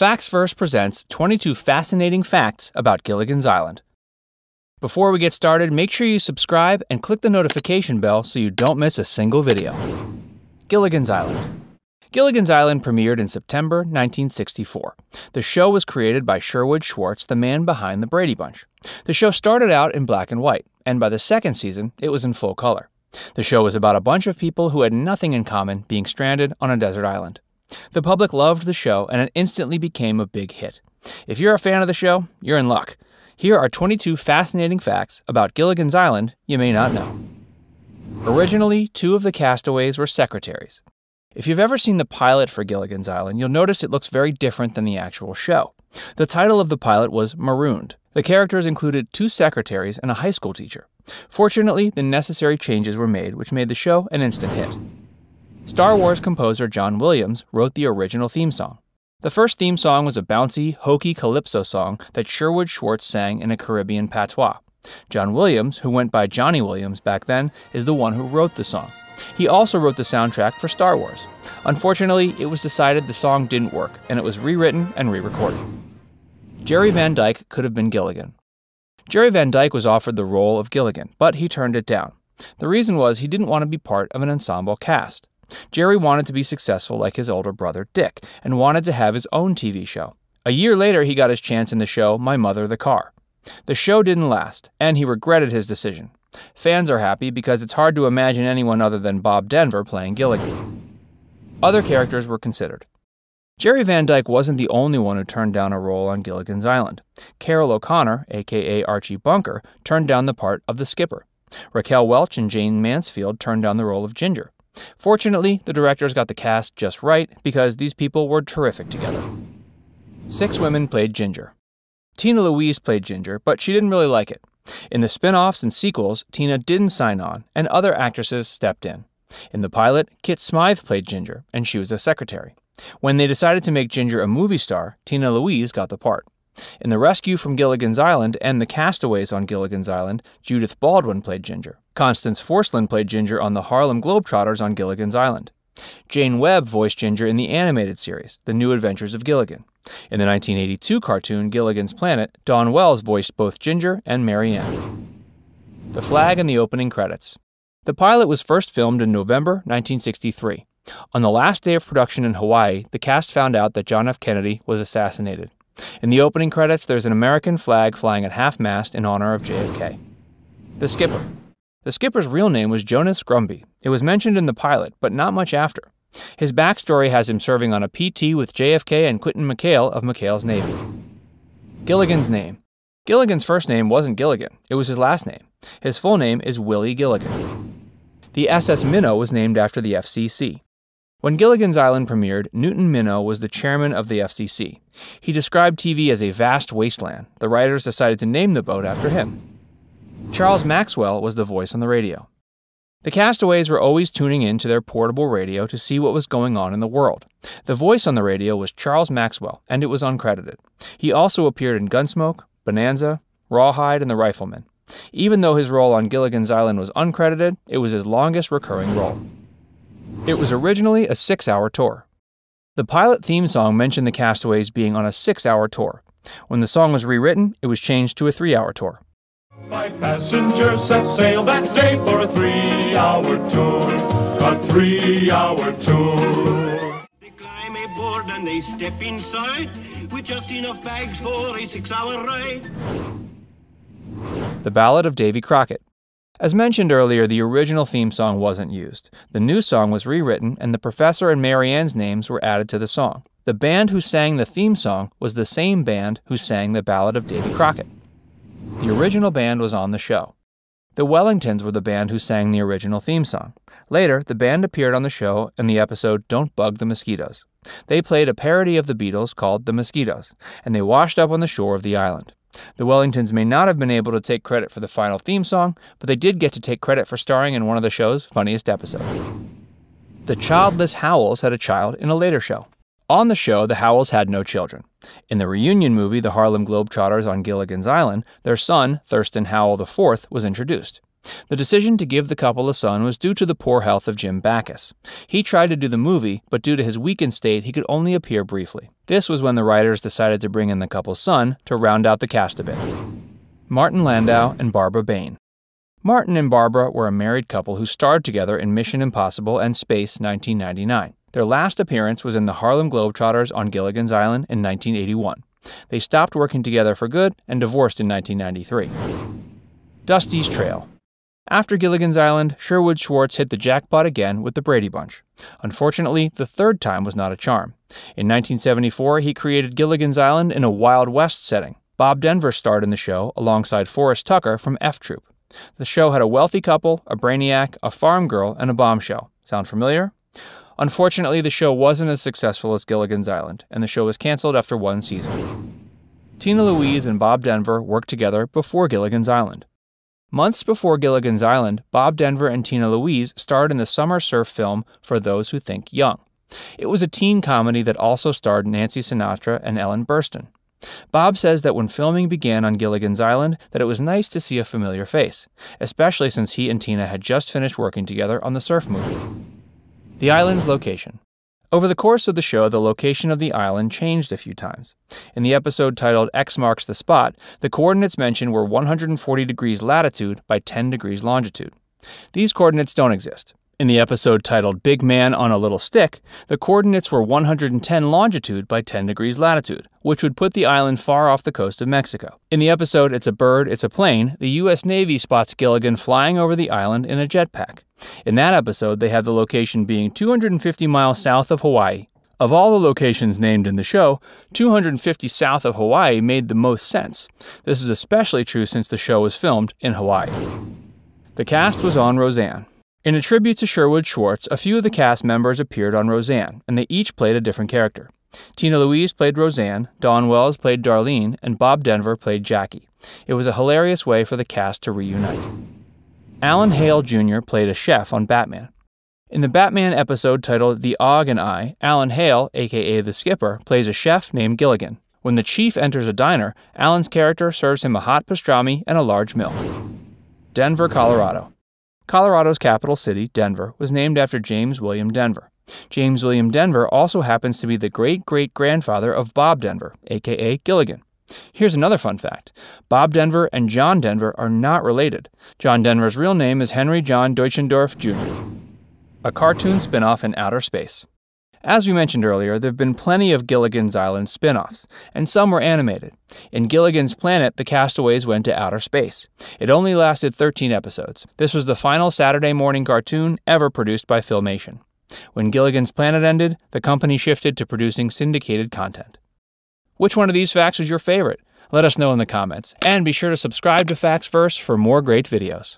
Facts First presents 22 fascinating facts about Gilligan's Island. Before we get started, make sure you subscribe and click the notification bell so you don't miss a single video. Gilligan's Island. Gilligan's Island premiered in September 1964. The show was created by Sherwood Schwartz, the man behind The Brady Bunch. The show started out in black and white, and by the second season, it was in full color. The show was about a bunch of people who had nothing in common being stranded on a desert island. The public loved the show, and it instantly became a big hit. If you're a fan of the show, you're in luck. Here are 22 fascinating facts about Gilligan's Island you may not know. Originally, two of the castaways were secretaries. If you've ever seen the pilot for Gilligan's Island, you'll notice it looks very different than the actual show. The title of the pilot was Marooned. The characters included two secretaries and a high school teacher. Fortunately, the necessary changes were made, which made the show an instant hit. Star Wars composer John Williams wrote the original theme song. The first theme song was a bouncy, hokey calypso song that Sherwood Schwartz sang in a Caribbean patois. John Williams, who went by Johnny Williams back then, is the one who wrote the song. He also wrote the soundtrack for Star Wars. Unfortunately, it was decided the song didn't work, and it was rewritten and re-recorded. Jerry Van Dyke could have been Gilligan. Jerry Van Dyke was offered the role of Gilligan, but he turned it down. The reason was he didn't want to be part of an ensemble cast. Jerry wanted to be successful like his older brother Dick, and wanted to have his own TV show. A year later, he got his chance in the show My Mother the Car. The show didn't last, and he regretted his decision. Fans are happy because it's hard to imagine anyone other than Bob Denver playing Gilligan. Other characters were considered. Jerry Van Dyke wasn't the only one who turned down a role on Gilligan's Island. Carol O'Connor, aka Archie Bunker, turned down the part of the skipper. Raquel Welch and Jane Mansfield turned down the role of Ginger. Fortunately, the directors got the cast just right because these people were terrific together. 6 women played Ginger. Tina Louise played Ginger, but she didn't really like it. In the spin-offs and sequels, Tina didn't sign on, and other actresses stepped in. In the pilot, Kit Smythe played Ginger, and she was a secretary. When they decided to make Ginger a movie star, Tina Louise got the part. In The Rescue from Gilligan's Island and The Castaways on Gilligan's Island, Judith Baldwin played Ginger. Constance Forslund played Ginger on the Harlem Globetrotters on Gilligan's Island. Jane Webb voiced Ginger in the animated series, The New Adventures of Gilligan. In the 1982 cartoon Gilligan's Planet, Dawn Wells voiced both Ginger and Marianne. The flag and the opening credits. The pilot was first filmed in November 1963. On the last day of production in Hawaii, the cast found out that John F. Kennedy was assassinated. In the opening credits, there's an American flag flying at half-mast in honor of JFK. The skipper. The skipper's real name was Jonas Grumby. It was mentioned in the pilot, but not much after. His backstory has him serving on a PT with JFK and Quinton McHale of McHale's Navy. Gilligan's name. Gilligan's first name wasn't Gilligan. It was his last name. His full name is Willie Gilligan. The SS Minnow was named after the FCC. When Gilligan's Island premiered, Newton Minow was the chairman of the FCC. He described TV as a vast wasteland. The writers decided to name the boat after him. Charles Maxwell was the voice on the radio. The castaways were always tuning in to their portable radio to see what was going on in the world. The voice on the radio was Charles Maxwell, and it was uncredited. He also appeared in Gunsmoke, Bonanza, Rawhide, and The Rifleman. Even though his role on Gilligan's Island was uncredited, it was his longest recurring role. It was originally a 6-hour tour. The pilot theme song mentioned the castaways being on a 6-hour tour. When the song was rewritten, it was changed to a 3-hour tour. 5 passengers set sail that day for a 3-hour tour. A 3-hour tour. They climb aboard and they step inside with just enough bags for a 6-hour ride. The Ballad of Davy Crockett. As mentioned earlier, the original theme song wasn't used. The new song was rewritten, and the professor and Marianne's names were added to the song. The band who sang the theme song was the same band who sang the Ballad of Davy Crockett. The original band was on the show. The Wellingtons were the band who sang the original theme song. Later, the band appeared on the show in the episode Don't Bug the Mosquitoes. They played a parody of the Beatles called The Mosquitoes, and they washed up on the shore of the island. The Wellingtons may not have been able to take credit for the final theme song, but they did get to take credit for starring in one of the show's funniest episodes. The Childless Howells had a child in a later show. On the show, the Howells had no children. In the reunion movie, The Harlem Globetrotters on Gilligan's Island, their son, Thurston Howell IV, was introduced. The decision to give the couple a son was due to the poor health of Jim Backus. He tried to do the movie, but due to his weakened state, he could only appear briefly. This was when the writers decided to bring in the couple's son to round out the cast a bit. Martin Landau and Barbara Bain. Martin and Barbara were a married couple who starred together in Mission Impossible and Space 1999. Their last appearance was in the Harlem Globetrotters on Gilligan's Island in 1981. They stopped working together for good and divorced in 1993. Dusty's Trail. After Gilligan's Island, Sherwood Schwartz hit the jackpot again with The Brady Bunch. Unfortunately, the third time was not a charm. In 1974, he created Gilligan's Island in a Wild West setting. Bob Denver starred in the show alongside Forrest Tucker from F Troop. The show had a wealthy couple, a brainiac, a farm girl, and a bombshell. Sound familiar? Unfortunately, the show wasn't as successful as Gilligan's Island, and the show was canceled after one season. Tina Louise and Bob Denver worked together before Gilligan's Island. Months before Gilligan's Island, Bob Denver and Tina Louise starred in the summer surf film For Those Who Think Young. It was a teen comedy that also starred Nancy Sinatra and Ellen Burstyn. Bob says that when filming began on Gilligan's Island, that it was nice to see a familiar face, especially since he and Tina had just finished working together on the surf movie. The island's location. Over the course of the show, the location of the island changed a few times. In the episode titled X Marks the Spot, the coordinates mentioned were 140 degrees latitude by 10 degrees longitude. These coordinates don't exist. In the episode titled Big Man on a Little Stick, the coordinates were 110 longitude by 10 degrees latitude, which would put the island far off the coast of Mexico. In the episode It's a Bird, It's a Plane, the U.S. Navy spots Gilligan flying over the island in a jetpack. In that episode, they have the location being 250 miles south of Hawaii. Of all the locations named in the show, 250 south of Hawaii made the most sense. This is especially true since the show was filmed in Hawaii. The cast was on Roseanne. In a tribute to Sherwood Schwartz, a few of the cast members appeared on Roseanne, and they each played a different character. Tina Louise played Roseanne, Dawn Wells played Darlene, and Bob Denver played Jackie. It was a hilarious way for the cast to reunite. Alan Hale Jr. played a chef on Batman. In the Batman episode titled The Og and I, Alan Hale, aka The Skipper, plays a chef named Gilligan. When the chief enters a diner, Alan's character serves him a hot pastrami and a large milk. Denver, Colorado. Colorado's capital city, Denver, was named after James William Denver. James William Denver also happens to be the great-great-grandfather of Bob Denver, aka Gilligan. Here's another fun fact. Bob Denver and John Denver are not related. John Denver's real name is Henry John Deutschendorf Jr. A cartoon spinoff in outer space. As we mentioned earlier, there have been plenty of Gilligan's Island spinoffs, and some were animated. In Gilligan's Planet, the castaways went to outer space. It only lasted 13 episodes. This was the final Saturday morning cartoon ever produced by Filmation. When Gilligan's Planet ended, the company shifted to producing syndicated content. Which one of these facts was your favorite? Let us know in the comments, and be sure to subscribe to Facts First for more great videos.